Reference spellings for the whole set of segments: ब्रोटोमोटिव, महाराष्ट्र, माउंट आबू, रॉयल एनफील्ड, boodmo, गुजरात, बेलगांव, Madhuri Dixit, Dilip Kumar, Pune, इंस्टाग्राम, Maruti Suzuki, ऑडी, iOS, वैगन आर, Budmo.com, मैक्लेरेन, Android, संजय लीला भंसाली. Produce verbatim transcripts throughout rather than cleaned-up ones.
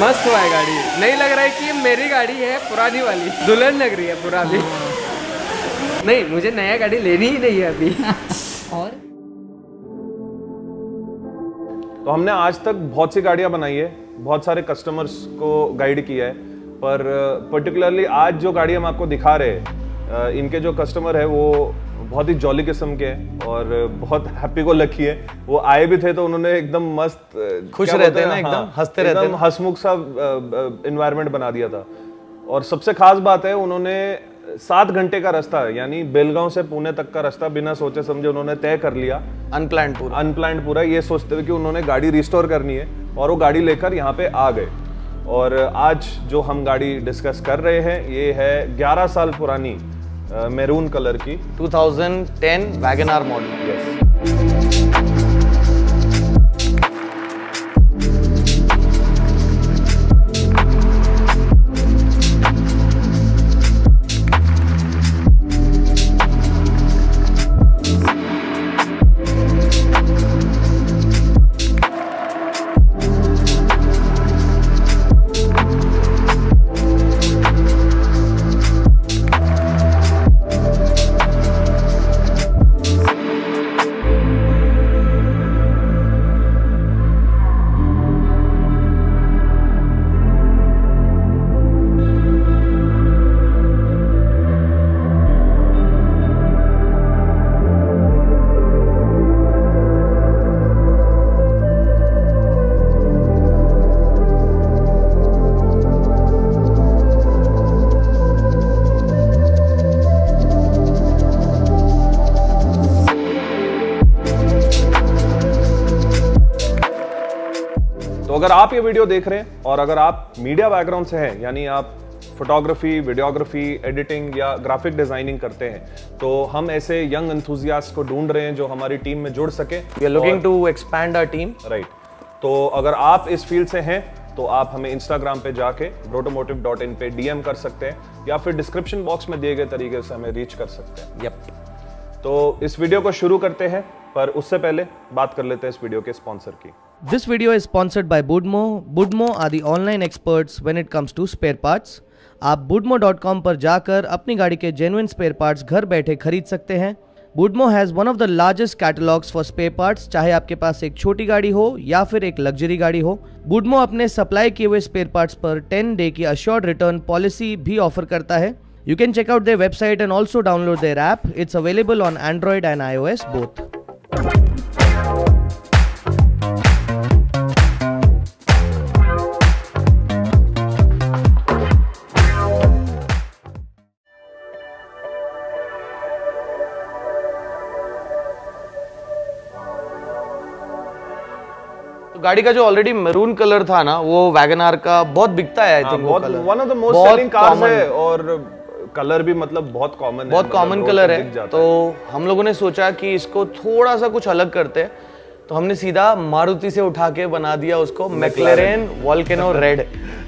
मस्त हुआ है गाड़ी, नहीं लग रहा है कि मेरी गाड़ी है, पुरानी वाली दुल्हन लग रही है पुरानी। नहीं, मुझे नया गाड़ी लेनी ही नहीं है अभी। और तो हमने आज तक बहुत सी गाड़ियां बनाई है, बहुत सारे कस्टमर्स को गाइड किया है, पर पर्टिकुलरली आज जो गाड़ी हम आपको दिखा रहे हैं, इनके जो कस्टमर है वो बहुत ही जॉली किस्म के हैं और बहुत हैप्पी को लकी है। वो आए भी थे तो उन्होंने एकदम मस्त खुश रहते हैं ना, एकदम हंसते रहते हैं, हंसमुख सा एनवायरनमेंट बना दिया था। और सबसे खास बात है, उन्होंने सात घंटे का रास्ता यानी बेलगांव से पुणे तक का रास्ता बिना सोचे समझे उन्होंने तय कर लिया, अनप्लान्ड पूरा अनप्लान्ड पूरा ये सोचते हुए कि उन्होंने गाड़ी रिस्टोर करनी है, और वो गाड़ी लेकर यहाँ पे आ गए। और आज जो हम गाड़ी डिस्कस कर रहे हैं ये है ग्यारह साल पुरानी मैरून कलर की दो हज़ार दस वैगन आर मॉडल। अगर आप ये वीडियो देख रहे हैं और अगर आप मीडिया बैकग्राउंड से हैं, यानी आप फोटोग्राफी, वीडियोग्राफी, एडिटिंग या ग्राफिक डिजाइनिंग करते हैं, तो हम ऐसे यंग एंथुजियास्ट को ढूंढ रहे हैं जो हमारी टीम में जुड़ सके। We are looking to expand our team, right. तो अगर आप इस फील्ड से हैं तो आप हमें इंस्टाग्राम पे जाके ब्रोटोमोटिव डॉट इन पे डीएम कर सकते हैं, या फिर डिस्क्रिप्शन बॉक्स में दिए गए तरीके से हमें रीच कर सकते हैं। यप। तो इस वीडियो को शुरू करते हैं, पर उससे पहले बात कर लेते हैं इस वीडियो के स्पॉन्सर की। This video is sponsored by Budmo. Budmo are the online experts when it comes to spare parts. आप budmo डॉट com पर जाकर अपनी गाड़ी के genuine spare parts घर बैठे खरीद सकते हैं। Budmo has one of the largest catalogs for spare parts, चाहे आपके पास एक छोटी गाड़ी हो या फिर एक लग्जरी गाड़ी हो। Budmo अपने सप्लाई किए हुए spare parts पर ten day की assured return policy भी ऑफर करता है। You can check out their website and also download their app. It's available on Android and iOS both. गाड़ी का जो ऑलरेडी मैरून कलर था ना, वो वैगन आर का बहुत बिकता है, आ, बहुत, one of the most selling cars है, और कलर भी मतलब बहुत कॉमन है, बहुत कॉमन कलर है। तो हम लोगों ने सोचा कि इसको थोड़ा सा कुछ अलग करते हैं, तो हमने सीधा मारुति से उठा के बना दिया उसको मैक्लेरेन वॉल्केनो रेड।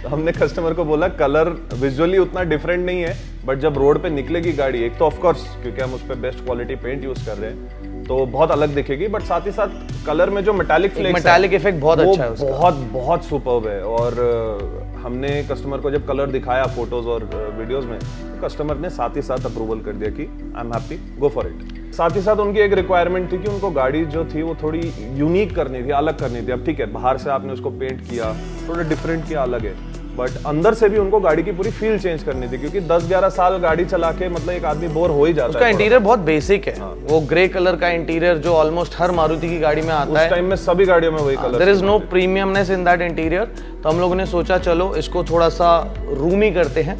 हमने कस्टमर को बोला कलर विजुअली उतना डिफरेंट नहीं है, बट जब रोड पे निकलेगी गाड़ी, एक तो ऑफकोर्स क्योंकि हम उस पर बेस्ट क्वालिटी पेंट यूज कर रहे हैं तो बहुत अलग दिखेगी, बट साथ ही साथ कलर में जो मेटालिक फ्लेक्स, मेटालिक इफेक्ट बहुत अच्छा है, बहुत बहुत सुपर्ब है। और हमने कस्टमर को जब कलर दिखाया फोटोज और वीडियोस में, तो कस्टमर ने साथ ही साथ अप्रूवल कर दिया कि I am happy, go for it. साथ ही साथ उनकी एक रिक्वायरमेंट थी कि उनको गाड़ी जो थी वो थोड़ी यूनिक करनी थी, अलग करनी थी। अब ठीक है, बाहर से आपने उसको पेंट किया, थोड़ा डिफरेंट किया, अलग है, बट अंदर से भी उनको गाड़ी की पूरी फील चेंज करनी थी, क्योंकि दस ग्यारह साल गाड़ी चला के मतलब एक आदमी बोर हो ही जाता है। उसका इंटीरियर बहुत बेसिक है, वो ग्रे कलर का इंटीरियर जो ऑलमोस्ट हर मारुति की गाड़ी में आता है, उस टाइम में सभी गाड़ियों में वही colour. There is no premiumness in that interior. तो हम लोगों ने सोचा चलो इसको थोड़ा सा रूमी करते हैं,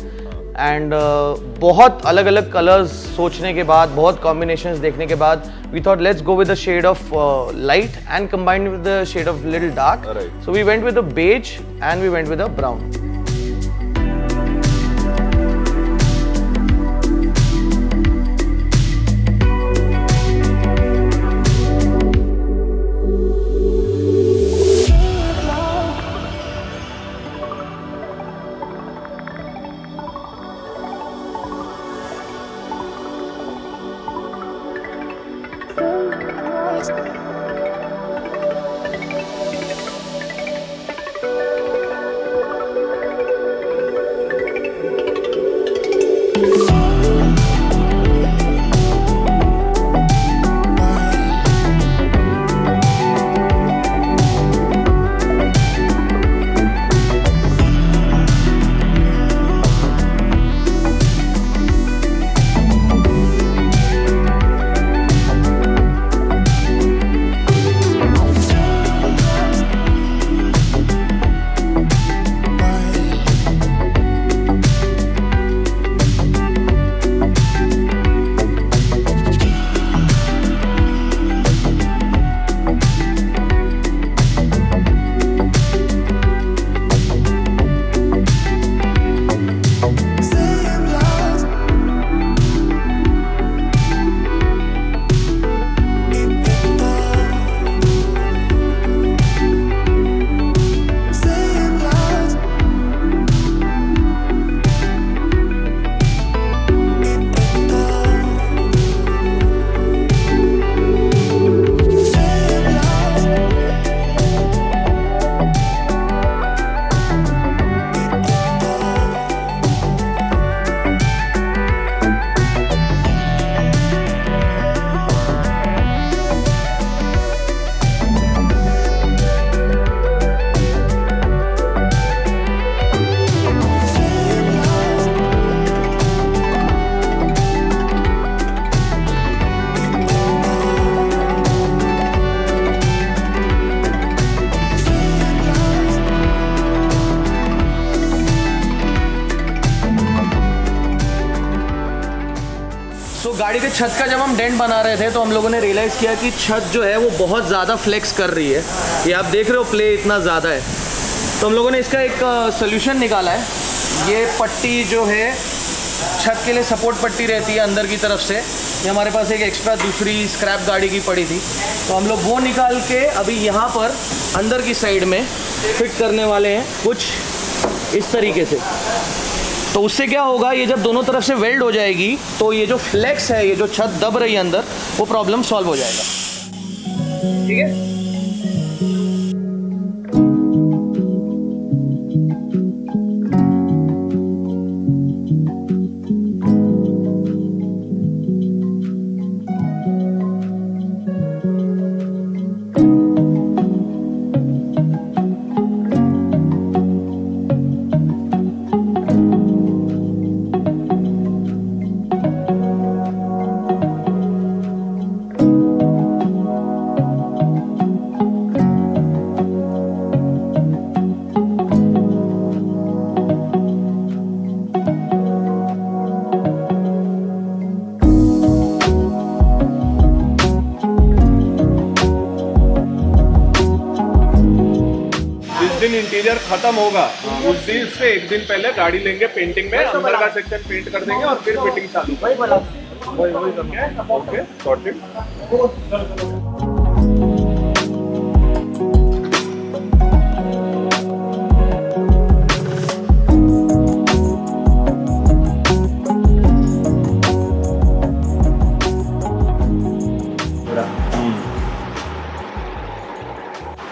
एंड uh, बहुत अलग अलग कलर्स सोचने के बाद, बहुत कॉम्बिनेशंस देखने के बाद, we thought let's go with a shade of light and combined with a shade of little dark. So we went with a beige and we went with a brown. गाड़ी के छत का जब हम डेंट बना रहे थे तो हम लोगों ने रियलाइज़ किया कि छत जो है वो बहुत ज़्यादा फ्लेक्स कर रही है। ये आप देख रहे हो, प्ले इतना ज़्यादा है। तो हम लोगों ने इसका एक सोल्यूशन निकाला है। ये पट्टी जो है छत के लिए सपोर्ट पट्टी रहती है अंदर की तरफ से, ये हमारे पास एक एक्स्ट्रा दूसरी स्क्रैप गाड़ी की पड़ी थी, तो हम लोग वो निकाल के अभी यहाँ पर अंदर की साइड में फिट करने वाले हैं कुछ इस तरीके से। तो उससे क्या होगा, ये जब दोनों तरफ से वेल्ड हो जाएगी तो ये जो फ्लेक्स है, ये जो छत दब रही है अंदर, वो प्रॉब्लम सॉल्व हो जाएगा। ठीक है, इंटीरियर खत्म होगा उस दिन से एक दिन पहले गाड़ी लेंगे, पेंटिंग में अंदर का सेक्शन पेंट कर देंगे और फिर फिटिंग चालू। वही वही ओके सॉर्टेड।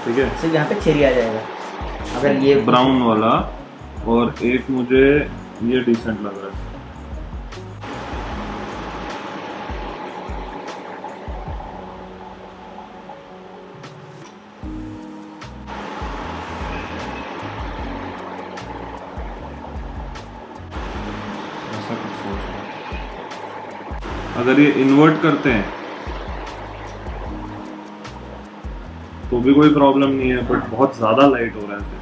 ठीक है, सिर्फ यहाँ पे चेरी आ जाएगा अगर ये ब्राउन वाला। और एक मुझे ये डिसेंट लग रहा है, ऐसा कुछ सोच। अगर ये इन्वर्ट करते हैं तो भी कोई प्रॉब्लम नहीं है, बट बहुत ज़्यादा लाइट हो रहा है।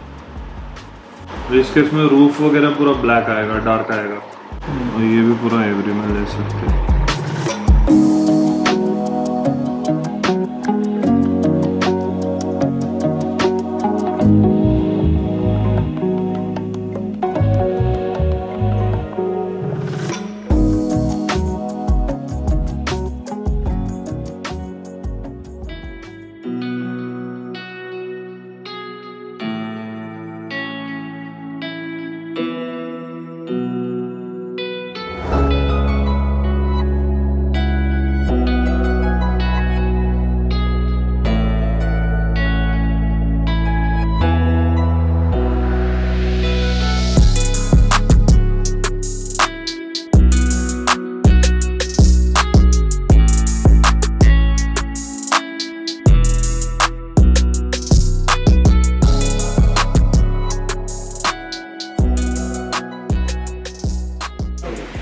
तो इस केस में रूफ वगैरह पूरा ब्लैक आएगा, डार्क आएगा। और ये भी पूरा एवरी में ले सकते हैं।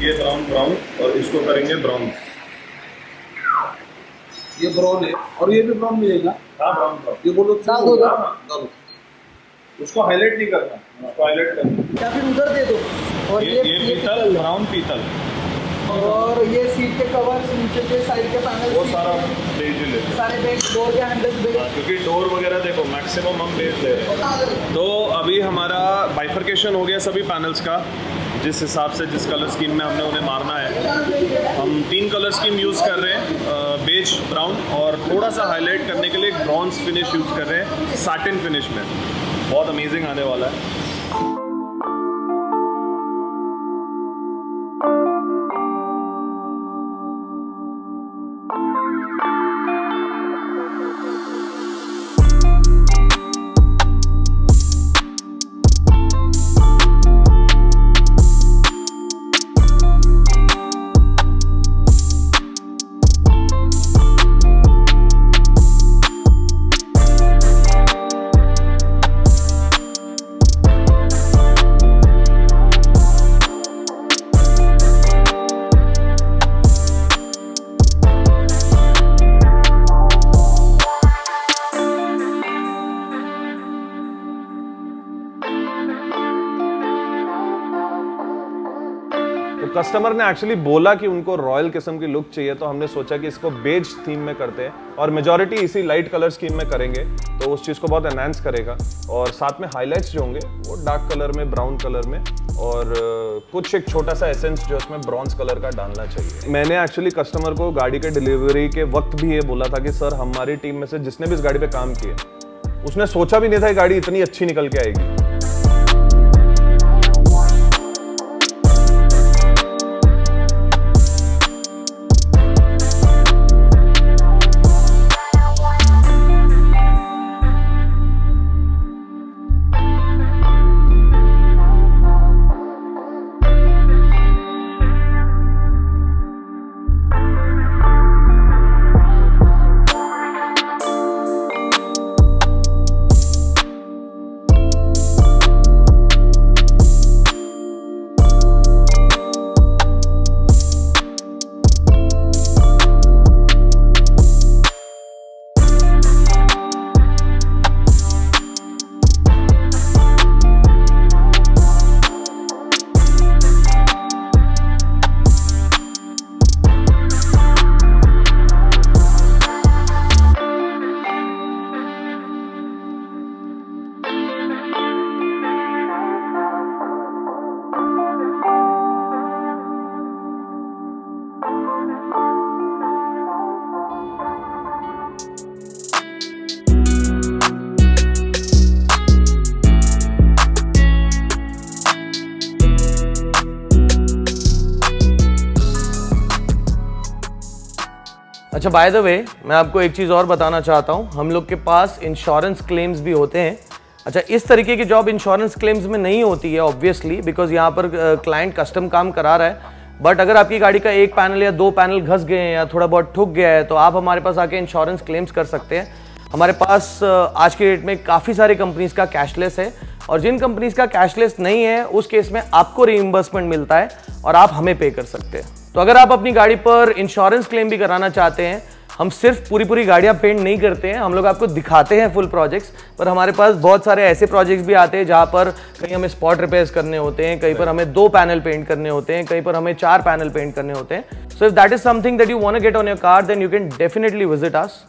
ये ब्राउन ब्राउन और इसको करेंगे ब्राउन, ये ब्राउन है और ये भी ब्राउन मिलेगा। हाँ ब्राउन ब्राउन ये बोलो ना, दो दो उसको हाईलाइट नहीं करना, उसको हाईलाइट करना या फिर उधर दे दो। और ये ये पीतल, ब्राउन पीतल। और ये सीट के कवर, नीचे के साइड के पैनल, वो सारा बेज ले सारे बेज, डोर के हैंडल्स बेज, क्योंकि डोर वगैरह देखो मैक्सिमम हम बेज दे रहे हैं। तो अभी हमारा बाइफरकेशन हो गया सभी पैनल्स का, जिस हिसाब से जिस कलर स्कीम में हमने उन्हें मारना है। हम तीन कलर स्कीम यूज़ कर रहे हैं, बेज, ब्राउन और थोड़ा सा हाईलाइट करने के लिए एक ब्रॉन्ज फिनिश यूज़ कर रहे हैं साटिन फिनिश में। बहुत अमेजिंग आने वाला है। कस्टमर ने एक्चुअली बोला कि उनको रॉयल किस्म की लुक चाहिए, तो हमने सोचा कि इसको बेज थीम में करते हैं और मेजॉरिटी इसी लाइट कलर स्कीम में करेंगे, तो उस चीज़ को बहुत एनहांस करेगा। और साथ में हाईलाइट्स जो होंगे वो डार्क कलर में, ब्राउन कलर में, और कुछ एक छोटा सा एसेंस जो उसमें ब्रॉन्ज कलर का डालना चाहिए। मैंने एक्चुअली कस्टमर को गाड़ी के डिलीवरी के वक्त भी ये बोला था कि सर, हमारी टीम में से जिसने भी इस गाड़ी पर काम किया उसने सोचा भी नहीं था कि गाड़ी इतनी अच्छी निकल के आएगी। अच्छा, बाय द वे मैं आपको एक चीज़ और बताना चाहता हूँ, हम लोग के पास इंश्योरेंस क्लेम्स भी होते हैं। अच्छा, इस तरीके की जॉब इंश्योरेंस क्लेम्स में नहीं होती है ऑब्वियसली, बिकॉज यहाँ पर क्लाइंट कस्टम काम करा रहा है, बट अगर आपकी गाड़ी का एक पैनल या दो पैनल घस गए हैं या थोड़ा बहुत ठुक गया है तो आप हमारे पास आके इंश्योरेंस क्लेम्स कर सकते हैं। हमारे पास आज के डेट में काफ़ी सारी कंपनीज़ का कैशलेस है, और जिन कंपनीज़ का कैशलेस नहीं है उस केस में आपको रीइंबर्समेंट मिलता है और आप हमें पे कर सकते हैं। तो अगर आप अपनी गाड़ी पर इंश्योरेंस क्लेम भी कराना चाहते हैं, हम सिर्फ पूरी पूरी गाड़ियाँ पेंट नहीं करते हैं, हम लोग आपको दिखाते हैं फुल प्रोजेक्ट्स, पर हमारे पास बहुत सारे ऐसे प्रोजेक्ट्स भी आते हैं जहाँ पर कहीं हमें स्पॉट रिपेयर्स करने होते हैं, कहीं पर हमें दो पैनल पेंट करने होते हैं, कहीं पर हमें चार पैनल पेंट करने होते हैं। So if that is something that you want to get on your car then you can definitely visit us.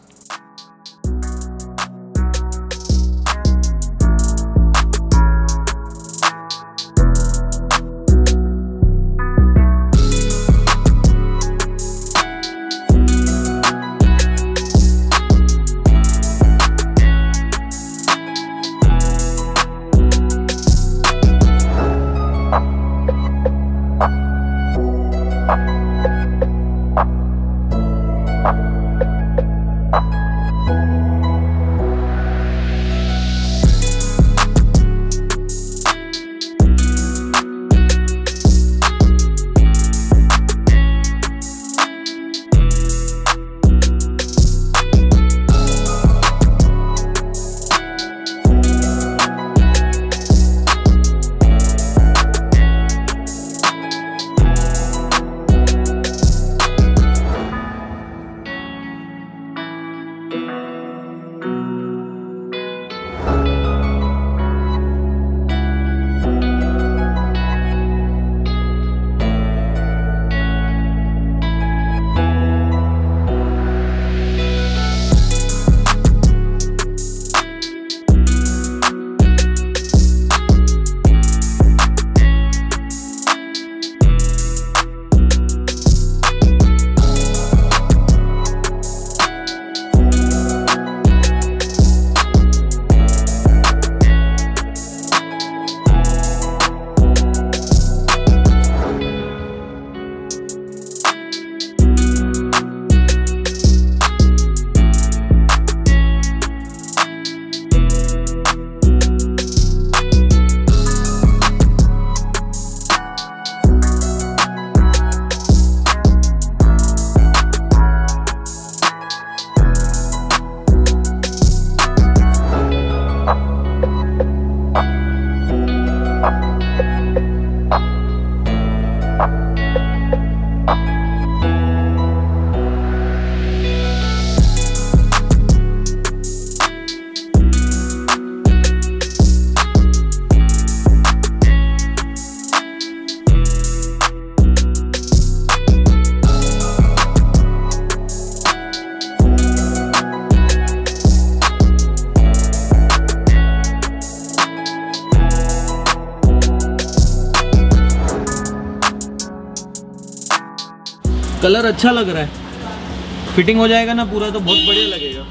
Colour अच्छा लग रहा है, फिटिंग हो जाएगा ना पूरा तो बहुत बढ़िया लगेगा,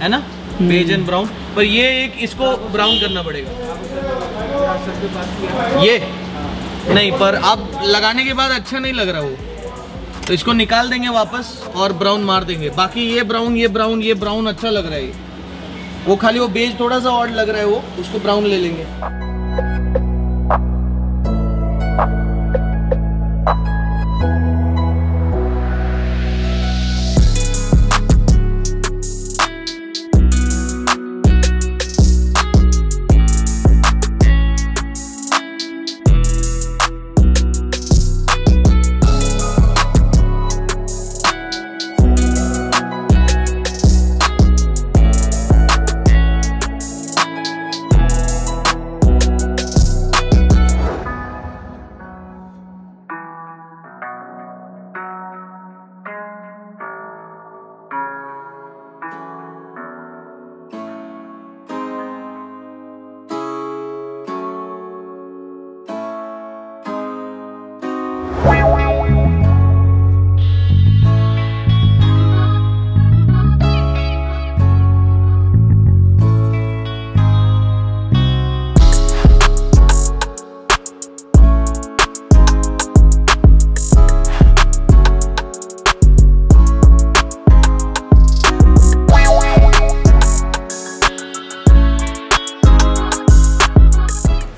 है ना, बेज एंड ब्राउन। पर ये एक इसको ब्राउन करना पड़ेगा ये नहीं, पर आप लगाने के बाद अच्छा नहीं लग रहा वो, तो इसको निकाल देंगे वापस और ब्राउन मार देंगे। बाकी ये ब्राउन ये ब्राउन ये ब्राउन अच्छा लग रहा है, ये वो खाली वो बेज थोड़ा सा और लग रहा है वो, उसको ब्राउन ले लेंगे।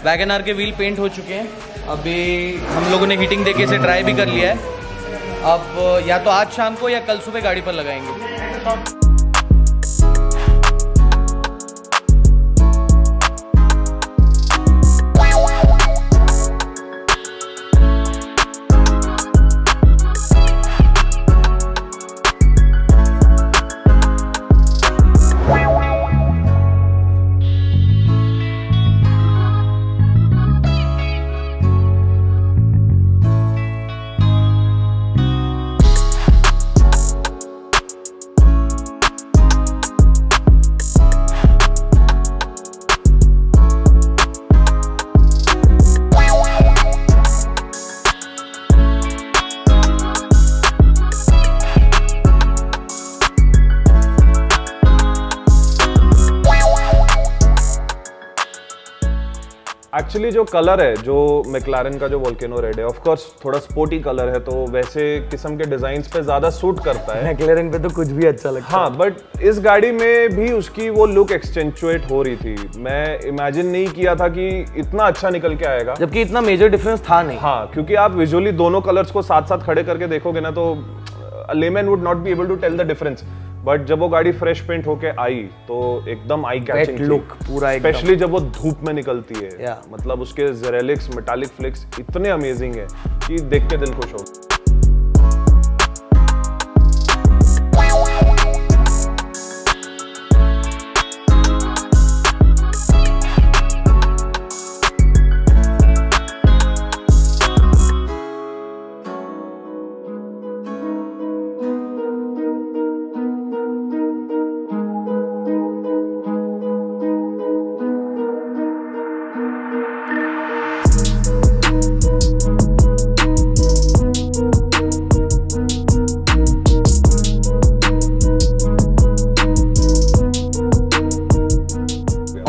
वैगन आर के व्हील पेंट हो चुके हैं, अभी हम लोगों ने हीटिंग देके इसे ट्राई भी कर लिया है। अब या तो आज शाम को या कल सुबह गाड़ी पर लगाएंगे। एक्चुअली जो कलर है जो मैकलारन का जो वोल्केनो रेड है, ऑफ कोर्स थोड़ा स्पोर्टी कलर है, तो वैसे किस्म के डिजाइन्स पे ज्यादा सूट करता है। मैकलारन पे तो कुछ भी अच्छा लगता है। हाँ, बट इस गाड़ी में भी उसकी वो लुक एक्सटेंचुएट हो रही थी। मैं इमेजिन नहीं किया था कि इतना अच्छा निकल के आएगा, जबकि इतना मेजर डिफरेंस था नहीं। हाँ, क्योंकि आप विजुअली दोनों कलर्स को साथ साथ खड़े करके देखोगे ना तो layman would not be able to tell the difference, but जब वो गाड़ी फ्रेश पेंट होके आई तो एकदम आई कैचिंग लुक पूरा, स्पेशली जब वो धूप में निकलती है। yeah. मतलब उसके जेरेलिक्स मेटालिक फ्लिक्स इतने अमेजिंग है कि देख के दिल खुश हो।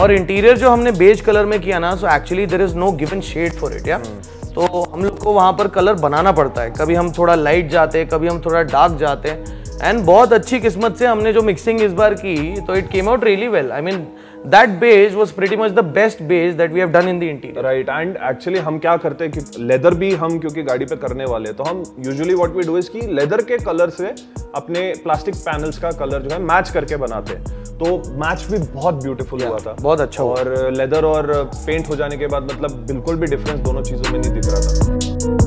और इंटीरियर जो हमने बेज कलर में किया ना, so actually there is no given shade for it, या तो हम लोग को वहाँ पर कलर बनाना पड़ता है। कभी हम थोड़ा लाइट जाते हैं, कभी हम थोड़ा डार्क जाते हैं, एंड बहुत अच्छी किस्मत से हमने जो मिक्सिंग इस बार की तो it came out really well. I mean That beige was pretty much the best beige that we have done in the interior. Right, and actually हम क्या करते हैं कि लेदर भी हम क्योंकि गाड़ी पे करने वाले हैं तो हम usually what we do is कि लेदर के कलर से अपने प्लास्टिक पैनल्स का कलर जो है मैच करके बनाते हैं, तो मैच भी बहुत ब्यूटीफुल yeah, हुआ था, बहुत अच्छा। और लेदर और पेंट हो जाने के बाद मतलब बिल्कुल भी डिफरेंस दोनों चीजों में नहीं दिख रहा था।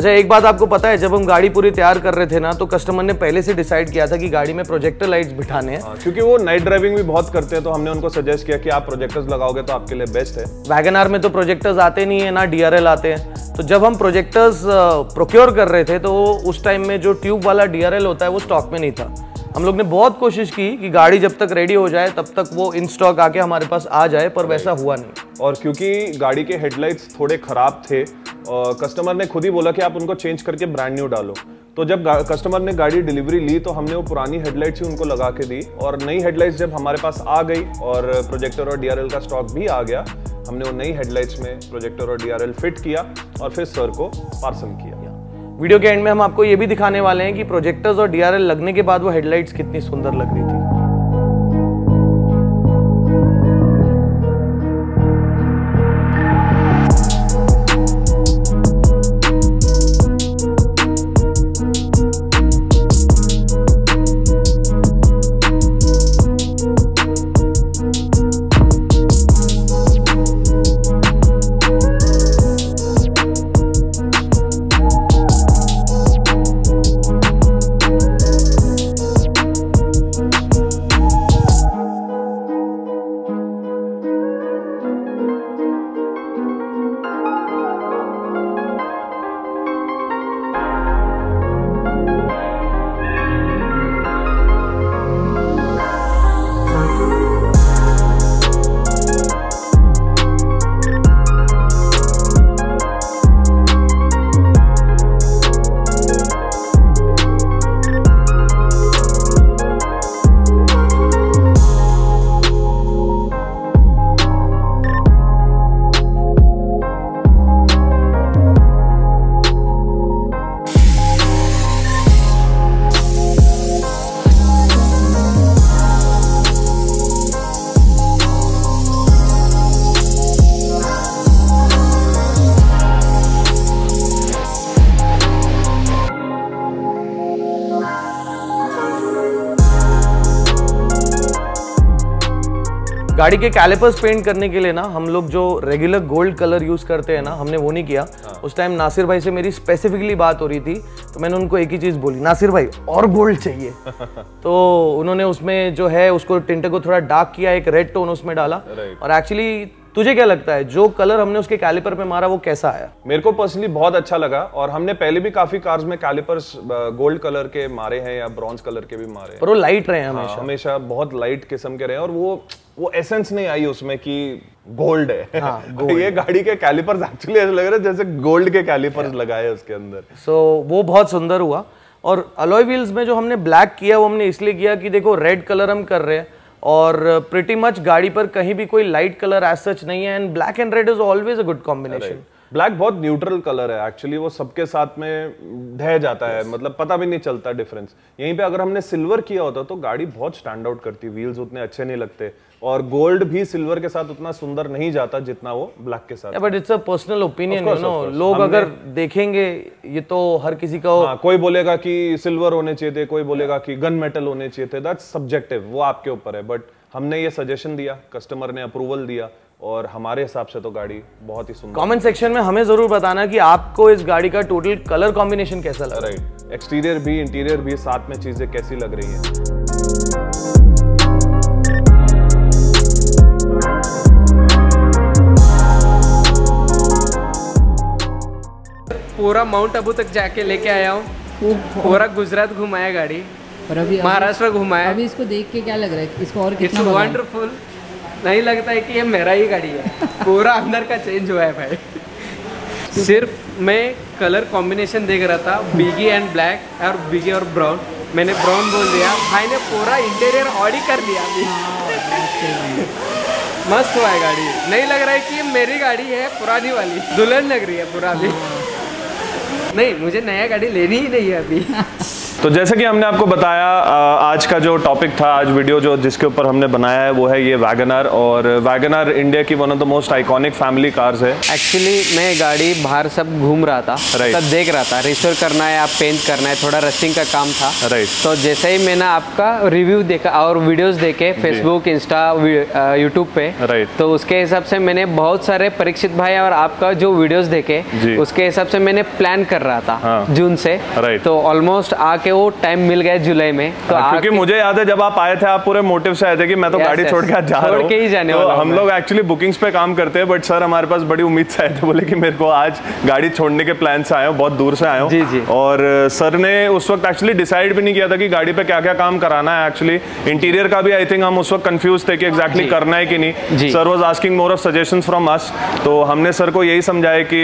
अच्छा, एक बात आपको पता है, जब हम गाड़ी पूरी तैयार कर रहे थे ना, तो कस्टमर ने पहले से डिसाइड किया था कि गाड़ी में प्रोजेक्टर लाइट्स बिठाने हैं, क्योंकि वो नाइट ड्राइविंग भी बहुत करते हैं। तो हमने उनको सजेस्ट किया कि आप प्रोजेक्टर्स लगाओगे तो आपके लिए बेस्ट है। वैगन आर में तो प्रोजेक्टर्स आते नहीं है, ना डी आर एल आते हैं। तो जब हम प्रोजेक्टर्स प्रोक्योर कर रहे थे तो उस टाइम में जो ट्यूब वाला डी आर एल होता है वो स्टॉक में नहीं था। हम लोग ने बहुत कोशिश की कि गाड़ी जब तक रेडी हो जाए तब तक वो इन स्टॉक आके हमारे पास आ जाए, पर वैसा हुआ नहीं। और क्योंकि गाड़ी के हेडलाइट्स थोड़े खराब थे, कस्टमर ने खुद ही बोला कि आप उनको चेंज करके ब्रांड न्यू डालो। तो जब कस्टमर ने गाड़ी डिलीवरी ली तो हमने वो पुरानी हेडलाइट्स ही उनको लगा के दी, और नई हेडलाइट्स जब हमारे पास आ गई और प्रोजेक्टर और डी आर एल का स्टॉक भी आ गया, हमने वो नई हेडलाइट्स में प्रोजेक्टर और डी आर एल फिट किया और फिर सर को पार्सल किया। वीडियो के एंड में हम आपको ये भी दिखाने वाले हैं कि प्रोजेक्टर्स और डी आर एल लगने के बाद वो हेडलाइट्स कितनी सुंदर लग रही थी। गाड़ी के कैलिपर्स पेंट करने के लिए ना हम लोग जो रेगुलर गोल्ड कलर यूज़ करते हैं ना, हमने वो नहीं किया। उस टाइम नासिर भाई से मेरी स्पेसिफिकली बात हो रही थी, तो मैंने उनको एक ही चीज़ बोली, नासिर भाई और गोल्ड चाहिए। तो उन्होंने उसमें जो है उसको टिंट को थोड़ा डार्क किया, एक रेड टोन उसमें डाला। और एक्चुअली तुझे क्या लगता है, जो कलर हमने उसके कैलिपर पे मारा वो कैसा आया? मेरे को पर्सनली बहुत अच्छा लगा। और हमने पहले भी काफी कार्स में कैलिपर्स गोल्ड कलर के मारे हैं या ब्रॉन्ज कलर के भी मारे हैं, पर वो लाइट रहे हैं हमेशा। हाँ, हमेशा बहुत लाइट किस्म के रहे हैं और वो वो एसेंस नहीं आई उसमें कि गोल्ड है। हाँ, गोल्ड। ये गाड़ी के कैलिपर्स एक्चुअली ऐसे लग रहे हैं जैसे गोल्ड के कैलिपर्स लगाए उसके अंदर। सो वो बहुत सुंदर हुआ। और अलॉय व्हील्स में जो हमने ब्लैक किया वो हमने इसलिए किया कि देखो रेड कलर हम कर रहे हैं और प्रिटी मच गाड़ी पर कहीं भी कोई लाइट कलर एज सच नहीं है, and black and red is always a good combination. Black बहुत न्यूट्रल कलर है एक्चुअली, वो सबके साथ में ढह जाता है, मतलब पता भी नहीं चलता डिफरेंस। यहीं पे अगर हमने सिल्वर किया होता तो गाड़ी बहुत स्टैंड आउट करती, व्हील्स उतने अच्छे नहीं लगते और गोल्ड भी सिल्वर के साथ उतना सुंदर नहीं जाता जितना वो ब्लैक के साथ। But it's a personal opinion, you know. लोग अगर देखेंगे ये तो हर किसी का हो... हाँ, कोई बोलेगा कि सिल्वर होने चाहिए थे, कोई बोलेगा कि गन मेटल होने चाहिए थे। दैट्स सब्जेक्टिव, वो आपके ऊपर है। बट हमने ये सजेशन दिया, कस्टमर ने अप्रूवल दिया और हमारे हिसाब से तो गाड़ी बहुत ही सुंदर। कमेंट सेक्शन में हमें जरूर बताना कि आपको इस गाड़ी का टोटल कलर कॉम्बिनेशन कैसा लगा। राइट, एक्सटीरियर भी इंटीरियर भी साथ में चीजें कैसी लग रही हैं। पूरा माउंट आबू तक जाके लेके आया हूँ, पूरा गुजरात घुमाया गाड़ी, महाराष्ट्र घुमाया। अभी इसको देख के क्या लग रहा है, इसको और कितना वंडरफुल नहीं लगता है कि ये मेरा ही गाड़ी है। पूरा अंदर का चेंज हुआ है भाई। सिर्फ मैं कलर कॉम्बिनेशन देख रहा था, बिगी एंड ब्लैक और बिगी और ब्राउन, मैंने ब्राउन बोल दिया, भाई ने पूरा इंटीरियर ऑडी कर दिया। मस्त हुआ है गाड़ी, नहीं लग रहा है कि ये मेरी गाड़ी है, पुरानी वाली दुल्हन लग रही है पुरानी। नहीं, मुझे नया गाड़ी लेनी ही नहीं है अभी। तो जैसे कि हमने आपको बताया, आज का जो टॉपिक था, आज वीडियो जो जिसके ऊपर हमने बनाया है वो है ये वैगन आर। और वैगन आर इंडिया की one of the most iconic family cars है। एक्चुअली मैं गाड़ी बाहर सब घूम रहा था, right. सब देख रहा था, रिस्टोर करना है, आप पेंट करना है, थोड़ा रस्टिंग का काम था, right. तो जैसे ही मैंने आपका रिव्यू देखा और वीडियोस देखे फेसबुक, इंस्टा, यूट्यूब पे, right. तो उसके हिसाब से मैंने बहुत सारे परीक्षित भाई और आपका जो वीडियोस देखे उसके हिसाब से मैंने प्लान कर रहा था, हाँ. जून से, right. तो ऑलमोस्ट आके वो टाइम मिल गया जुलाई में। तो हाँ, क्योंकि मुझे याद है जब आप आए थे आप पूरे मोटिव से आए थे कि मैं तो yes, गाड़ी yes, छोड़ के जा रहा हूं, जाने तो हम लोग एक्चुअली बुकिंग्स पे काम करते हैं, बट सर हमारे पास बड़ी उम्मीद से आए थे, बोले कि मेरे को आज गाड़ी छोड़ने के प्लान से आया हूँ, बहुत दूर से आया हूँ। और सर ने उस वक्त एक्चुअली डिसाइड भी नहीं किया था कि गाड़ी पे क्या क्या काम कराना है। एक्चुअली इंटीरियर का भी आई थिंक हम उस वक्त कंफ्यूज थे कि एक्जैक्टली करना है कि नहीं। Sir was asking more of suggestions from us, तो हमने सर को यही समझाया कि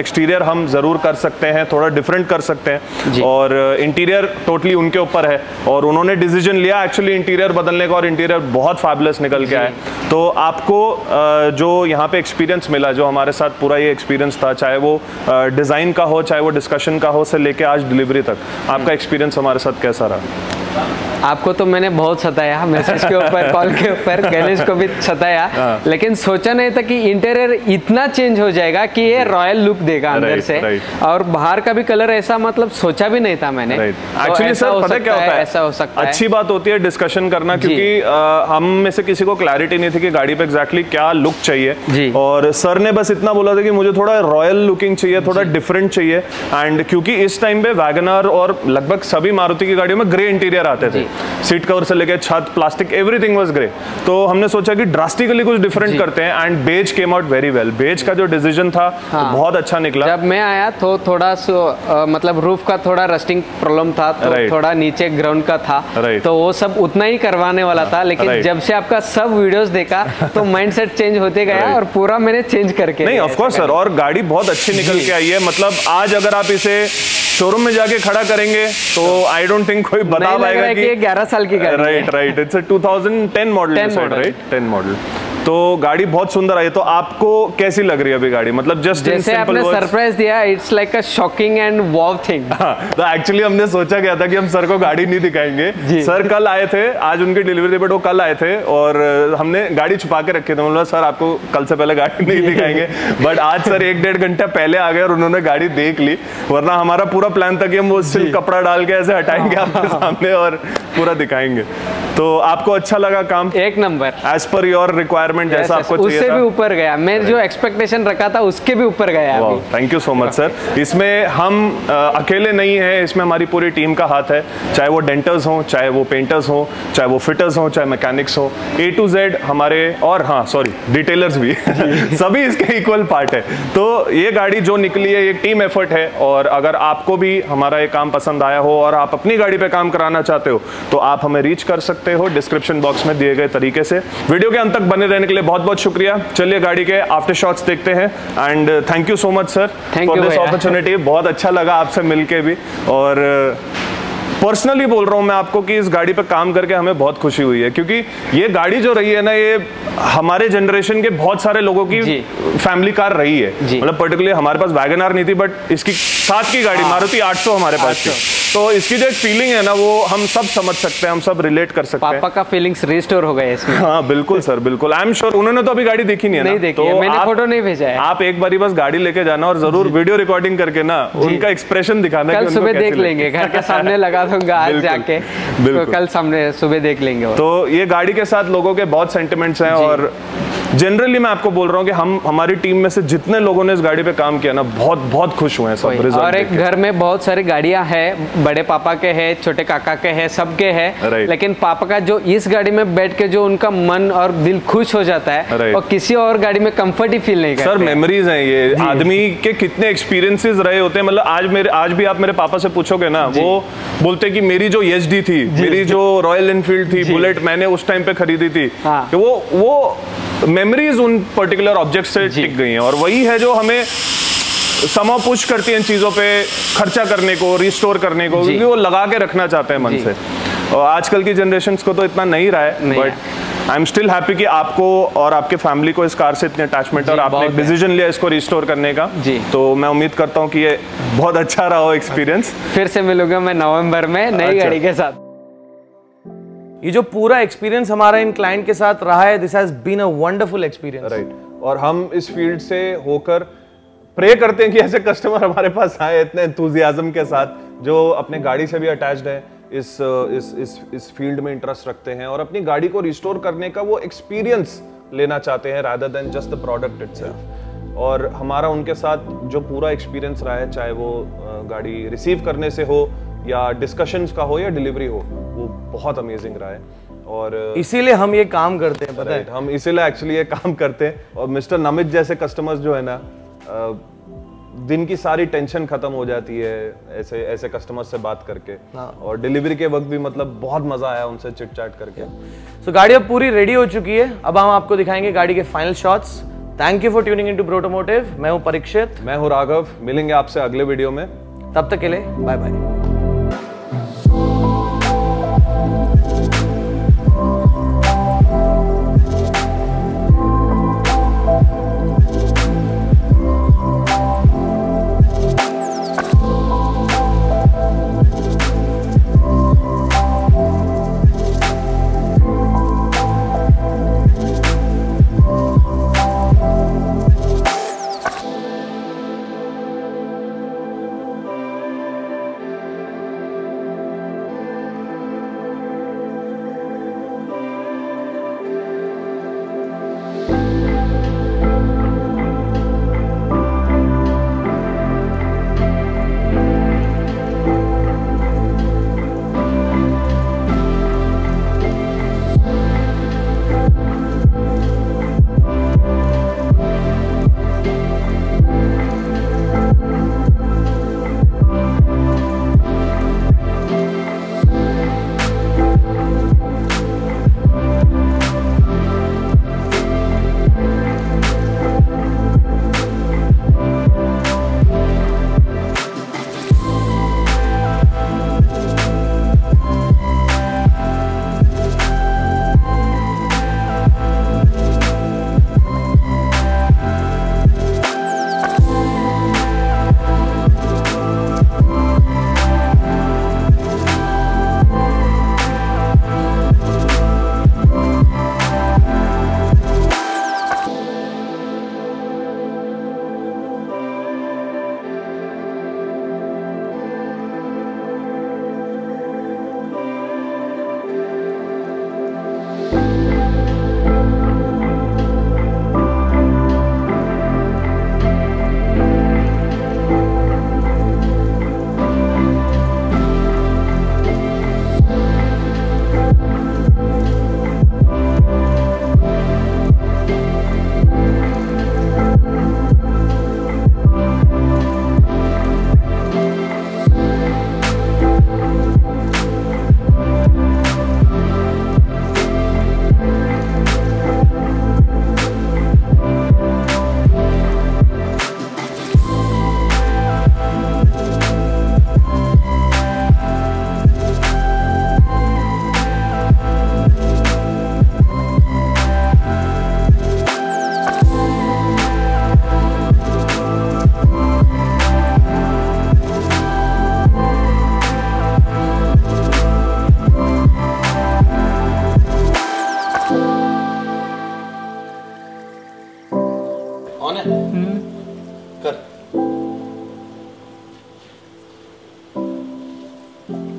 एक्सटीरियर हम जरूर कर सकते हैं, थोड़ा डिफरेंट कर सकते हैं, और इंटीरियर टोटली उनके ऊपर है। और उन्होंने डिसीजन लिया एक्चुअली इंटीरियर बदलने का, और इंटीरियर बहुत फैबुलस निकल के आए। तो आपको जो यहाँ पे एक्सपीरियंस मिला, जो हमारे साथ पूरा ये एक्सपीरियंस था, चाहे वो डिज़ाइन का हो, चाहे वो डिस्कशन का हो, से लेके आज डिलीवरी तक, आपका एक्सपीरियंस हमारे साथ कैसा रहा? आपको तो मैंने बहुत सताया मैसेज के ऊपर, कॉल के ऊपर, गणेश को भी सताया, लेकिन सोचा नहीं था कि इंटीरियर इतना चेंज हो जाएगा कि ये रॉयल लुक देगा अंदर से, और बाहर का भी कलर ऐसा, मतलब सोचा भी नहीं था मैंने। एक्चुअली सर पता क्या होता है, ऐसा हो सकता है, अच्छी बात होती है डिस्कशन करना, क्योंकि हम में से किसी को क्लैरिटी नहीं थी कि गाड़ी पे एग्जैक्टली क्या लुक चाहिए। और सर ने बस इतना बोला था कि मुझे थोड़ा रॉयल लुकिंग चाहिए, थोड़ा डिफरेंट चाहिए। एंड क्योंकि इस टाइम पे वैगन आर और लगभग सभी मारुति की गाड़ियों में ग्रे इंटीरियर आते थे, सीट कवर से लेके छत, प्लास्टिक, एवरीथिंग वाज ग्रे। तो हमने सोचा कि ड्रास्टिकली कुछ डिफरेंट करते हैं, and beige came out very well. Beige का जो डिसीजन था, हाँ, तो बहुत अच्छा निकला। जब मैं आया तो थोड़ा आ, मतलब रूफ का थोड़ा रस्टिंग प्रॉब्लम था, तो थोड़ा नीचे ग्राउंड का था, तो वो सब उतना ही करवाने वाला था, लेकिन जब से आपका सब वीडियोस देखा तो माइंडसेट चेंज होते गया, और पूरा मैंने चेंज करके, नहीं ऑफ कोर्स सर, और गाड़ी बहुत अच्छी निकल के आई है। मतलब आज अगर आप इसे शोरूम में जाके खड़ा करेंगे तो आई डोंट थिंक कोई बता पाएगा कि ग्यारह साल की गाड़ी, right right, it's a two thousand ten model, right, ten model. तो गाड़ी बहुत सुंदर आई। तो आपको कैसी लग रही है अभी गाड़ी? मतलब जस्ट जैसे आपने सरप्राइज दिया, it's like a shocking and wow thing. तो एक्चुअली हमने सोचा गया था कि हम सर को गाड़ी नहीं दिखाएंगे, सर कल आए थे, आज उनकी डिलीवरी, बट वो कल आए थे और हमने गाड़ी छुपा के रखी थी, मतलब सर आपको कल से पहले गाड़ी नहीं दिखाएंगे, बट आज सर एक डेढ़ घंटा पहले आ गए और उन्होंने गाड़ी देख ली, वरना हमारा पूरा प्लान था कि हम वो सिर्फ कपड़ा डाल के ऐसे हटाएंगे आपके सामने और पूरा दिखाएंगे। तो आपको अच्छा लगा काम? एक number, as per your requirement, जैसा आपको चाहिए था, उससे भी ऊपर गया। मैं जो एक्सपेक्टेशन रखा था उसके भी ऊपर गया। Thank you so much sir. इसमें हम आ, अकेले नहीं हैं, इसमें हमारी पूरी टीम का हाथ है, चाहे वो डेंटर्स हों, चाहे वो पेंटर्स हों, चाहे वो फिटर्स हों, चाहे मैकेनिक्स हों, ए टू जेड हमारे, और हाँ सॉरी डिटेलर्स भी सभी इसके इक्वल पार्ट है। तो ये गाड़ी जो निकली है ये टीम एफर्ट है, और अगर आपको भी हमारा ये काम पसंद आया हो और आप अपनी गाड़ी पे काम कराना चाहते हो तो आप हमें रीच कर सकते हो डिस्क्रिप्शन बॉक्स में दिए गए तरीके से। वीडियो के अंत तक बने रहने के लिए बहुत बहुत शुक्रिया। चलिए गाड़ी के आफ्टर शॉट्स देखते हैं, and thank you so much sir for this opportunity. बहुत अच्छा लगा आपसे मिलके भी, और पर्सनली बोल रहा हूँ मैं आपको कि इस गाड़ी पर काम करके हमें बहुत खुशी हुई है, क्योंकि ये गाड़ी जो रही है ना, ये हमारे जनरेशन के बहुत सारे लोगों की फैमिली कार रही है। मतलब पर्टिकुलर हमारे पास वैगन आर नहीं थी, बट इसकी साथ की गाड़ी मारुति आठ सौ हमारे पास थी, तो इसकी जो एक फीलिंग है ना वो हम सब समझ सकते हैं, हम सब रिलेट कर सकते हैं। पापा का फीलिंग्स रिस्टोर हो गए इसमें। हाँ बिल्कुल सर, बिल्कुल। आई एम श्योर उन्होंने तो अभी गाड़ी देखी नहीं है, नहीं देखी, तो मैंने फोटो नहीं भेजा है। आप एक बारी बस गाड़ी लेके जाना और जरूर वीडियो रिकॉर्डिंग करके ना उनका एक्सप्रेशन दिखाना, कल सुबह देख लेंगे, घर के सामने लगा दूंगा आज जाके, कल सामने सुबह देख लेंगे। तो ये गाड़ी के साथ लोगों के बहुत सेंटिमेंट्स हैं, और जनरली मैं आपको बोल रहा हूँ कि हम हमारी टीम में से जितने लोगों ने इस गाड़ी पे काम किया ना, बहुत बहुत खुश हुए हैं सब रिजल्ट। और एक घर में बहुत सारी गाड़ियां हैं, बड़े पापा के हैं, छोटे काका के हैं, सबके हैं, लेकिन पापा का जो इस गाड़ी में बैठ के जो उनका मन और दिल खुश हो जाता है, और किसी और गाड़ी में कम्फर्ट ही फील नहीं करते। सर मेमोरीज हैं ये, आदमी के कितने एक्सपीरियंसेस रहे होते हैं। मतलब आज मेरे आज भी आप मेरे पापा से पूछोगे ना, वो बोलते कि मेरी जो एसडी थी, मेरी जो रॉयल एनफील्ड थी, बुलेट मैंने उस टाइम पे खरीदी थी, वो वो मेमोरीज उन पर्टिकुलर ऑब्जेक्ट से टिक गई हैं, और वही है जो हमें समाव पुश करती हैं चीज़ों पे खर्चा करने को, रिस्टोर करने को, क्योंकि वो लगा के रखना चाहते हैं मन से। और आजकल की जनरेशंस को तो इतना नहीं रहा है, but I am still happy कि आपको और आपके फैमिली को इस कार से इतनी अटैचमेंट और आपने एक डिसीजन लिया इसको रिस्टोर करने का जी। तो मैं उम्मीद करता हूँ कि ये बहुत अच्छा रहा हो एक्सपीरियंस। फिर से मिलूंगा मैं नवंबर में नई अच्छा। गाड़ी के साथ। ये जो पूरा एक्सपीरियंस हमारा इन क्लाइंट के साथ रहा है, this has been a wonderful experience, right. और हम इस फील्ड से होकर प्रे करते हैं कि ऐसे कस्टमर हमारे पास आए इतने एंथुसियाज्म के साथ, जो अपने गाड़ी से भी अटैच्ड है, इस इस इस इस फील्ड में इंटरेस्ट रखते हैं और अपनी गाड़ी को रिस्टोर करने का वो एक्सपीरियंस लेना चाहते हैं rather than just the product itself. और हमारा उनके साथ जो पूरा एक्सपीरियंस रहा है, चाहे वो गाड़ी रिसीव करने से हो या डिस्कशंस का हो या डिलीवरी हो, वो बहुत अमेजिंग रहा है। और इसीलिए हम ये काम करते हैं, पता है, हम इसीलिए एक्चुअली ये काम करते हैं। और मिस्टर नमित जैसे कस्टमर्स जो है ना, दिन की सारी टेंशन खत्म हो जाती है ऐसे ऐसे कस्टमर्स से बात करके। हाँ। और डिलीवरी के वक्त भी मतलब बहुत मजा आया उनसे चिट चैट करके। सो so, गाड़ी अब पूरी रेडी हो चुकी है, अब हम आपको दिखाएंगे गाड़ी के final shots. Thank you for tuning into ब्रोटोमोटिव। मैं हूँ परीक्षित, मैं हूँ राघव, मिलेंगे आपसे अगले वीडियो में, तब तक के लिए बाय बाय।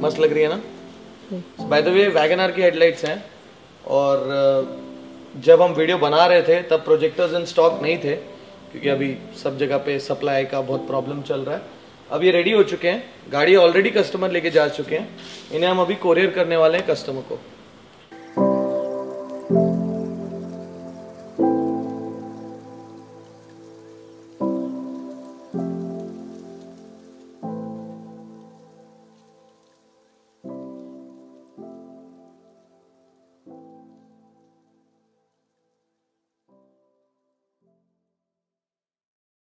मस्त लग रही है ना। By the way वैगन आर की हेडलाइट्स हैं और जब हम वीडियो बना रहे थे तब प्रोजेक्टर्स इन स्टॉक नहीं थे, क्योंकि अभी सब जगह पे सप्लाई का बहुत प्रॉब्लम चल रहा है। अब ये रेडी हो चुके हैं, गाड़ी ऑलरेडी कस्टमर लेके जा चुके हैं, इन्हें हम अभी कोरियर करने वाले हैं कस्टमर को।